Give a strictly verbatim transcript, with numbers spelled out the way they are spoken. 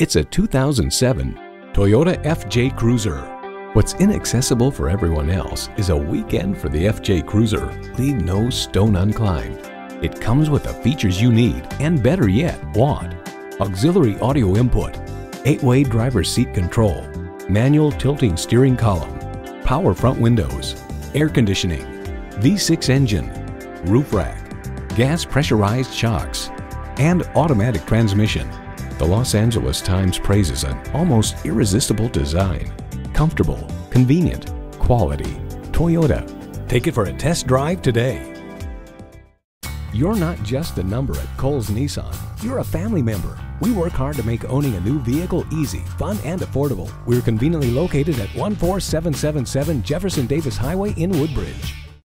It's a two thousand seven Toyota F J Cruiser. What's inaccessible for everyone else is a weekend for the F J Cruiser. Leave no stone unclimbed. It comes with the features you need and, better yet, want. Auxiliary audio input, eight-way driver's seat control, manual tilting steering column, power front windows, air conditioning, V six engine, roof rack, gas pressurized shocks, and automatic transmission. The Los Angeles Times praises an almost irresistible design. Comfortable, convenient, quality. Toyota. Take it for a test drive today. You're not just a number at Cowles Nissan. You're a family member. We work hard to make owning a new vehicle easy, fun, and affordable. We're conveniently located at one four seven seven seven Jefferson Davis Highway in Woodbridge.